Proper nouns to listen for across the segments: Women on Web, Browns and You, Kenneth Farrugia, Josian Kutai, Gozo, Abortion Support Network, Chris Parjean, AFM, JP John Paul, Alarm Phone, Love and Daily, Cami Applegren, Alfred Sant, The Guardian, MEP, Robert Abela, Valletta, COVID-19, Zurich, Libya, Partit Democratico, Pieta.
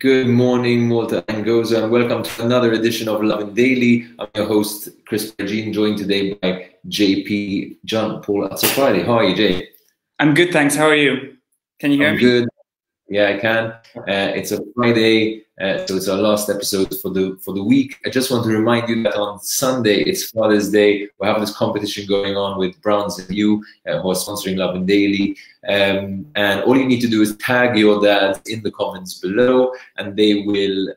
Good morning, Walter and Gozo, and welcome to another edition of Love and Daily. I'm your host, Chris Parjean, joined today by JP John Paul. It's a Friday. How are you, Jay? I'm good, thanks. How are you? Can you hear me? Good. Yeah, I can. It's a Friday, so it's our last episode for the week. I just want to remind you that on Sunday, it's Father's Day. We have this competition going on with Browns and You, who are sponsoring Love and Daily. And all you need to do is tag your dad in the comments below, and they will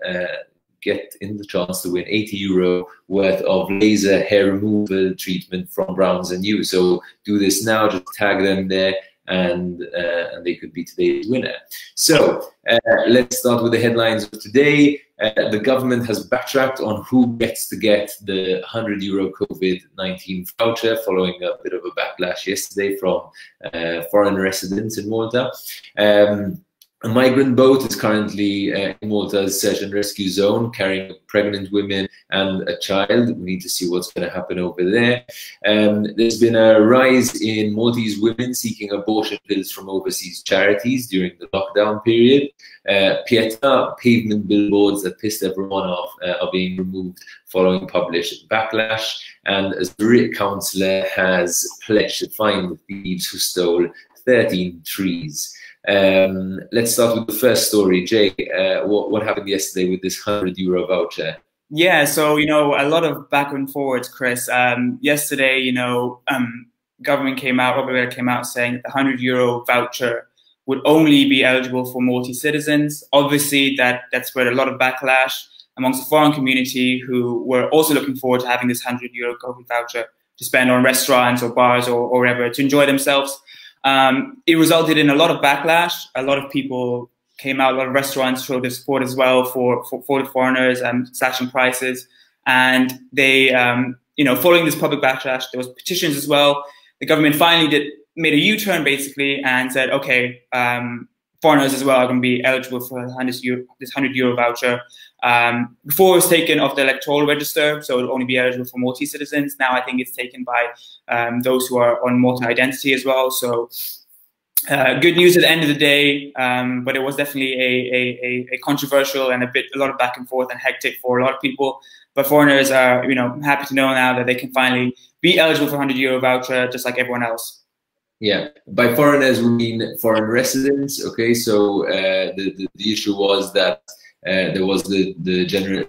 get in the chance to win €80 worth of laser hair removal treatment from Browns and You. So do this now, just tag them there. And they could be today's winner. So let's start with the headlines of today. The government has backtracked on who gets to get the €100 COVID-19 voucher following a bit of a backlash yesterday from foreign residents in Malta. A migrant boat is currently in Malta's search and rescue zone, carrying pregnant women and a child. We need to see what's going to happen over there. There's been a rise in Maltese women seeking abortion pills from overseas charities during the lockdown period. Pieta pavement billboards that pissed everyone off are being removed following published backlash. And a Zurich councillor has pledged to find the thieves who stole 13 trees. Let's start with the first story, Jay. What happened yesterday with this €100 voucher? Yeah, so, you know, a lot of back and forwards, Chris. Yesterday, you know, government came out, Robert Abela came out saying that the €100 voucher would only be eligible for Maltese citizens. Obviously, that spread a lot of backlash amongst the foreign community who were also looking forward to having this €100 COVID voucher to spend on restaurants or bars or wherever to enjoy themselves. It resulted in a lot of backlash. A lot of people came out, a lot of restaurants showed their support as well for the foreigners and slashing prices. And they, you know, following this public backlash, there was petitions as well. The government finally made a U-turn basically and said, okay, foreigners as well are going to be eligible for this €100 voucher. Before it was taken off the electoral register, so it would only be eligible for Maltese citizens. Now I think it's taken by those who are on Maltese identity as well. So good news at the end of the day, but it was definitely a controversial and a lot of back and forth and hectic for a lot of people. But foreigners are, you know, happy to know now that they can finally be eligible for €100 voucher just like everyone else. Yeah, by foreigners we mean foreign residents. Okay, so the issue was that there was the general.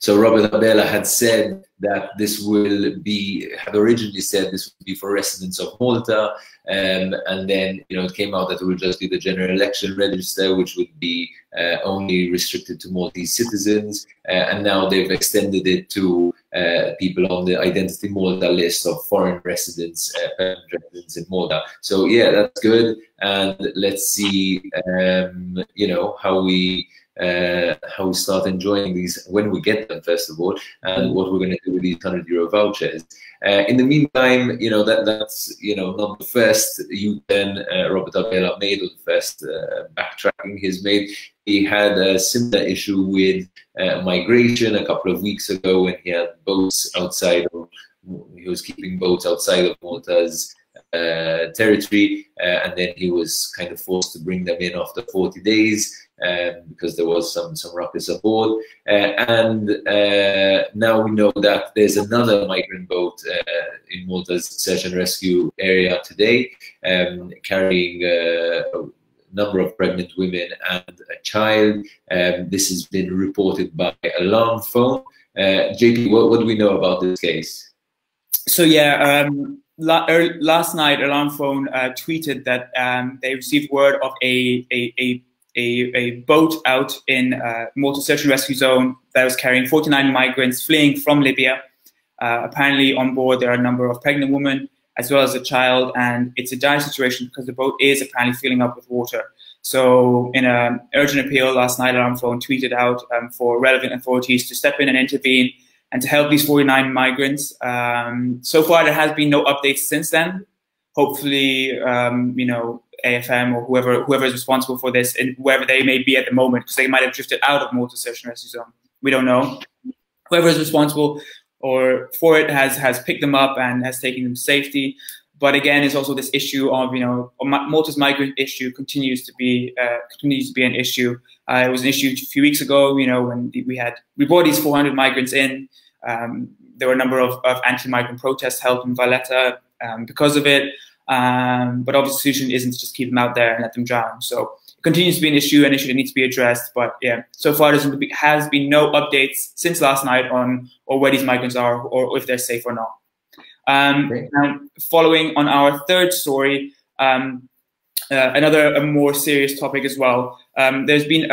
So Robert Abela had said that had originally said this would be for residents of Malta, and then, you know, it came out that it would just be the general election register, which would be only restricted to Maltese citizens, and now they've extended it to people on the Identity Malta list of foreign residents, in Malta. So yeah, that's good, and let's see, you know, how we start enjoying these when we get them, first of all, and what we're going to do with these €100 vouchers. In the meantime, you know, that's, you know, not the first U-turn Robert Abela made, or the first backtracking he's made. He had a similar issue with migration a couple of weeks ago when he had boats outside of, he was keeping boats outside of Malta's territory, and then he was kind of forced to bring them in after 40 days because there was some ruckus aboard, and now we know that there's another migrant boat in Malta's search and rescue area today, carrying number of pregnant women and a child. This has been reported by Alarm Phone. JP, what do we know about this case? So yeah, last night Alarm Phone tweeted that they received word of a boat out in Malta search and rescue zone that was carrying 49 migrants fleeing from Libya. Apparently on board there are a number of pregnant women as well as a child, and it's a dire situation because the boat is apparently filling up with water. So in an urgent appeal last night, Alarm Phone tweeted out for relevant authorities to step in and intervene and to help these 49 migrants. So far there has been no updates since then. Hopefully, you know, AFM or whoever is responsible for this, and wherever they may be at the moment, because they might have drifted out of Malta search and rescue zone. We don't know. Whoever is responsible for it has picked them up and has taken them to safety. But again, it's also this issue of, you know, Malta's migrant issue continues to be an issue. It was an issue a few weeks ago, you know, when we brought these 400 migrants in. There were a number of anti-migrant protests held in Valletta because of it. But obviously the solution isn't to just keep them out there and let them drown. So it continues to be an issue, that needs to be addressed. But yeah, so far there has been no updates since last night on where these migrants are or if they're safe or not. And following on our third story, a more serious topic as well. There's been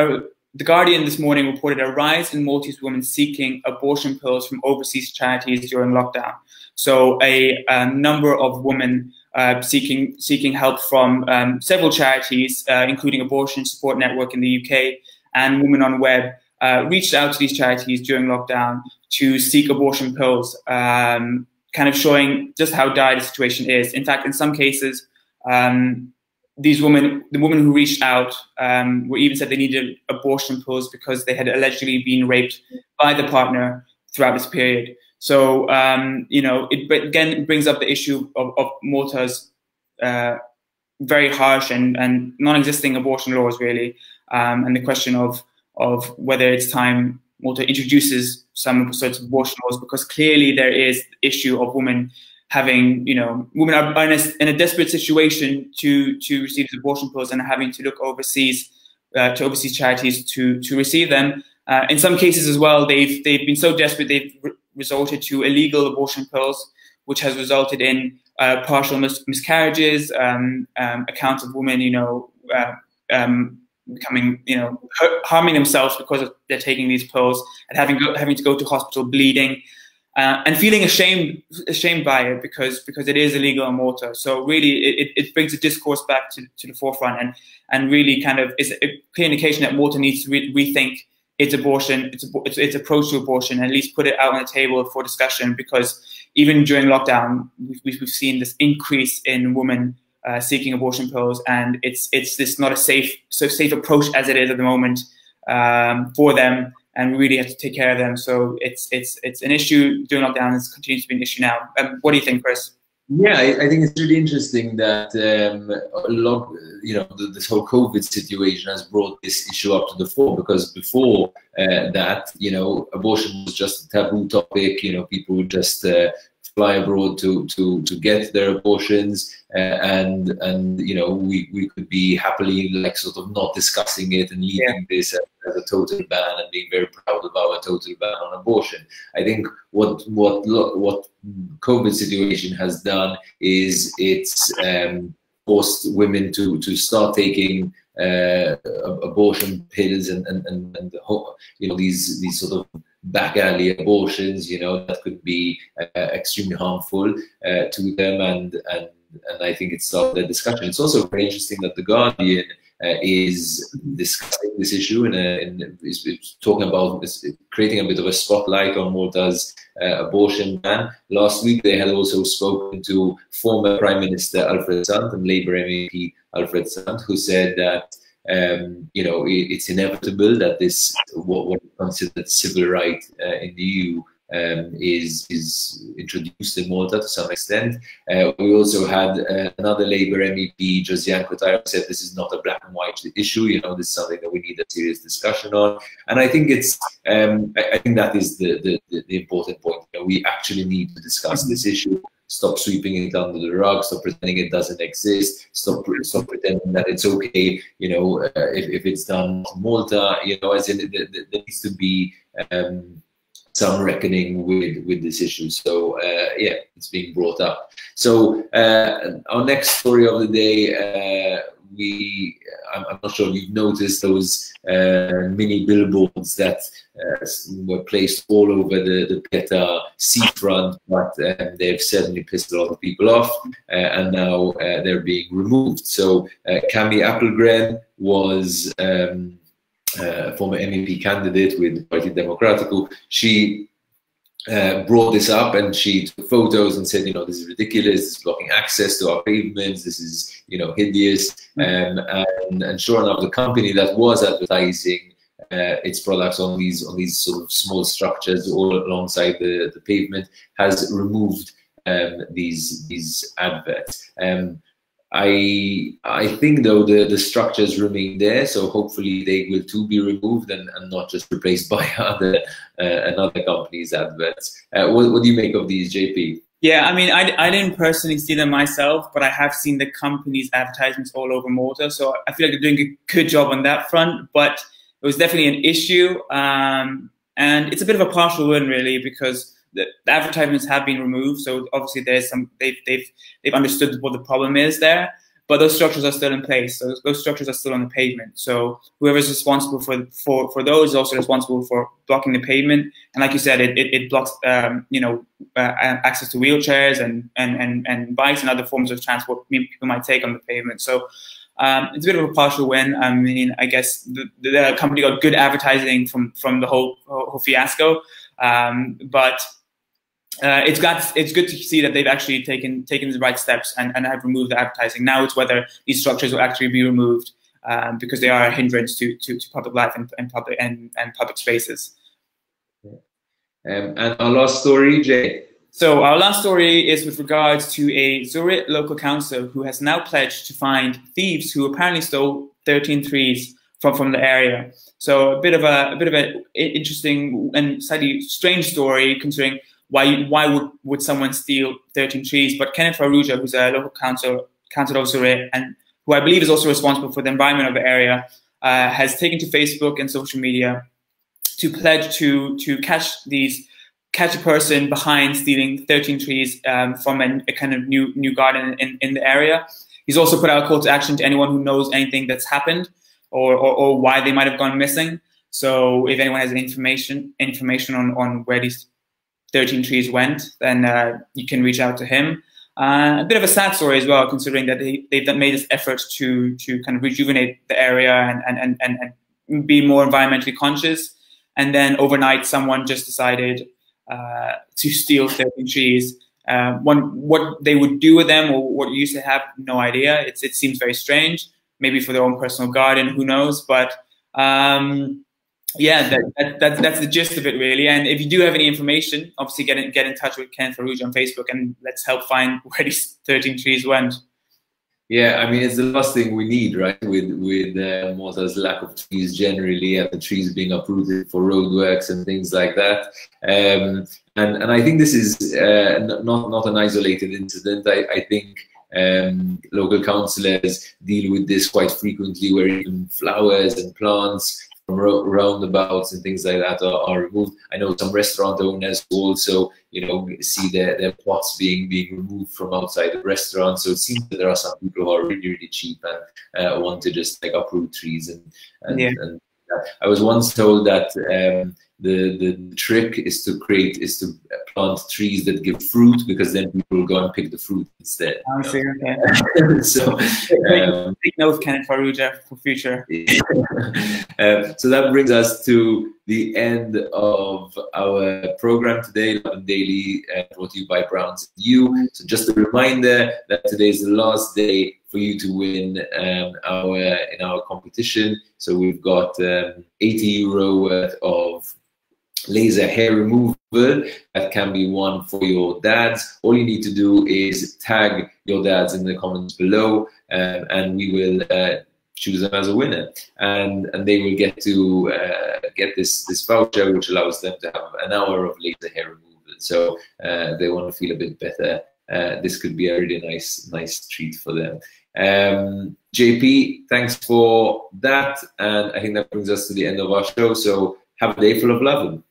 The Guardian this morning reported a rise in Maltese women seeking abortion pills from overseas charities during lockdown. So a number of women seeking help from several charities, including Abortion Support Network in the UK and Women on Web, reached out to these charities during lockdown to seek abortion pills, kind of showing just how dire the situation is. In fact, in some cases, the women who reached out were even said they needed abortion pills because they had allegedly been raped by the partner throughout this period. So, you know, it brings up the issue of Malta's very harsh and non-existing abortion laws, really, and the question of whether it's time Malta introduces some sorts of abortion laws, because clearly there is the issue of women having, you know, women are in a desperate situation to receive these abortion pills and are having to look overseas to overseas charities to receive them. In some cases as well, they've been so desperate they've resorted to illegal abortion pills, which has resulted in partial miscarriages. Accounts of women, you know, becoming, you know, harming themselves because they're taking these pills and having to go to hospital bleeding. And feeling ashamed by it because it is illegal in Malta. So really, it brings the discourse back to the forefront and really kind of is a clear indication that Malta needs to rethink its approach to abortion, and at least put it out on the table for discussion. Because even during lockdown, we've seen this increase in women seeking abortion pills, and it's not a safe approach as it is at the moment for them. And we really have to take care of them. So it's an issue during lockdown. It continues to be an issue now. What do you think, Chris? Yeah, I think it's really interesting that a lot, you know, this whole COVID situation has brought this issue up to the fore, because before that, you know, abortion was just a taboo topic. You know, people would just fly abroad to get their abortions, and you know, we could be happily, like, sort of not discussing it and leaving this as a total ban and being very proud of our total ban on abortion. I think what COVID situation has done is it's forced women to start taking abortion pills and you know, these sort of back alley abortions, you know, that could be extremely harmful to them, and I think it started a discussion. It's also very interesting that The Guardian is discussing this issue and is talking about this, creating a bit of a spotlight on Malta's abortion ban. Last week they had also spoken to former Prime Minister Alfred Sant and Labour MEP Alfred Sant, who said that you know, it's inevitable that this, what is considered civil right in the EU, is introduced in Malta to some extent. We also had another Labour MEP, Josian Kutai, who said this is not a black and white issue. You know, this is something that we need a serious discussion on. And I think it's, I think that is the important point. You know, we actually need to discuss this issue. Stop sweeping it under the rug. Stop pretending it doesn't exist. Stop pretending that it's okay. You know, if it's done in Malta, you know, as in there needs to be some reckoning with this issue. So yeah, it's being brought up. So our next story of the day. I'm not sure if you've noticed those mini billboards that were placed all over the Pieta seafront, but they've certainly pissed a lot of people off, and now they're being removed. So Cami Applegren was a former MEP candidate with Partit Democratico. She brought this up and she took photos and said, you know, this is ridiculous, this is blocking access to our pavements, this is, you know, hideous. And sure enough, the company that was advertising its products on these sort of small structures all alongside the pavement has removed these adverts. I think though the structures remain there, so hopefully they will too be removed and not just replaced by another company's adverts. What do you make of these, JP? Yeah, I mean, I didn't personally see them myself, but I have seen the company's advertisements all over Malta, so I feel like they're doing a good job on that front, but it was definitely an issue, and it's a bit of a partial win really, because the advertisements have been removed, so obviously there's some they've understood what the problem is there, but those structures are still in place. So those structures are still on the pavement. So whoever's responsible for those is also responsible for blocking the pavement. And like you said, it blocks access to wheelchairs and bikes and other forms of transport people might take on the pavement. So it's a bit of a partial win. I mean, I guess the company got good advertising from the whole fiasco, but. It's good to see that they've actually taken the right steps and have removed the advertising. Now it's whether these structures will actually be removed because they are a hindrance to public life and public spaces. And our last story, Jay. So our last story is with regards to a Zurich local council who has now pledged to find thieves who apparently stole 13 trees from the area. So a bit of an interesting and slightly strange story considering. Why would someone steal 13 trees? But Kenneth Farrugia, who's a local council of Zurich, and who I believe is also responsible for the environment of the area, has taken to Facebook and social media to pledge to catch a person behind stealing 13 trees from a kind of new garden in the area. He's also put out a call to action to anyone who knows anything that's happened or why they might have gone missing. So if anyone has information on where these 13 trees went, then you can reach out to him. A bit of a sad story as well, considering that they've made this effort to kind of rejuvenate the area and be more environmentally conscious. And then overnight, someone just decided to steal 13 trees. What they would do with them or what use they have, no idea. It seems very strange, maybe for their own personal garden, who knows, but yeah, that's the gist of it, really. And if you do have any information, obviously get in touch with Ken Farrugia on Facebook, and let's help find where these 13 trees went. Yeah, I mean, it's the last thing we need, right? With Malta's lack of trees generally, and the trees being uprooted for roadworks and things like that. And I think this is not an isolated incident. I think. Local councillors deal with this quite frequently, where even flowers and plants from roundabouts and things like that are removed. I know some restaurant owners also, you know, see their pots being removed from outside the restaurant. So it seems that there are some people who are really, really cheap and want to just like uproot trees and I was once told that the trick is to plant trees that give fruit, because then people will go and pick the fruit instead. I see, okay. So take note, Kenneth Farrugia, for future. So that brings us to the end of our program today, Love and Daily, brought to you by Browns and You. So just a reminder that today is the last day for you to win in our competition. So we've got €80 worth of laser hair removal that can be won for your dads. All you need to do is tag your dads in the comments below, and we will choose them as a winner, and they will get to get this voucher, which allows them to have an hour of laser hair removal. So they want to feel a bit better. This could be a really nice treat for them. JP, thanks for that, and I think that brings us to the end of our show. So have a day full of love.